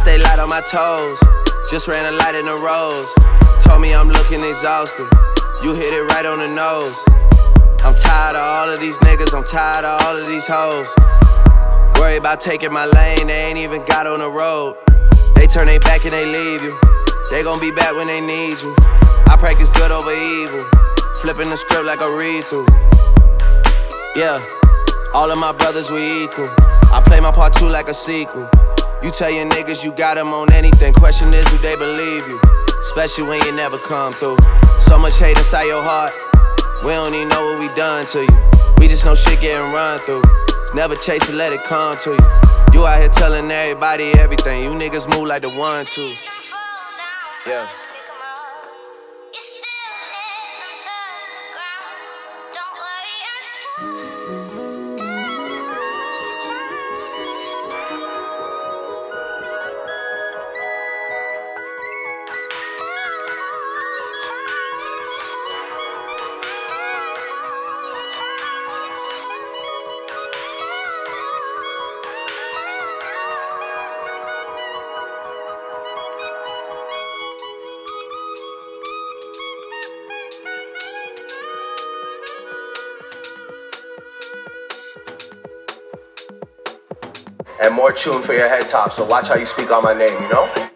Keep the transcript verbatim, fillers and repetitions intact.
stay light on my toes. Just ran a light in the rose. Told me I'm looking exhausted. You hit it right on the nose. I'm tired of all of these niggas, I'm tired of all of these hoes. Worry about taking my lane, they ain't even got on the road. They turn they back and they leave you. They gon' be back when they need you. I practice good over evil, flipping the script like a read-through. Yeah, all of my brothers we equal. I play my part two like a sequel. You tell your niggas you got them on anything. Question is, do they believe you? Especially when you never come through. So much hate inside your heart, we don't even know what we done to you. We just know shit getting run through. Never chase it, let it come to you. You out here telling everybody everything. You niggas move like the one, two. Yeah. And more tune for your head top, so watch how you speak on my name, you know?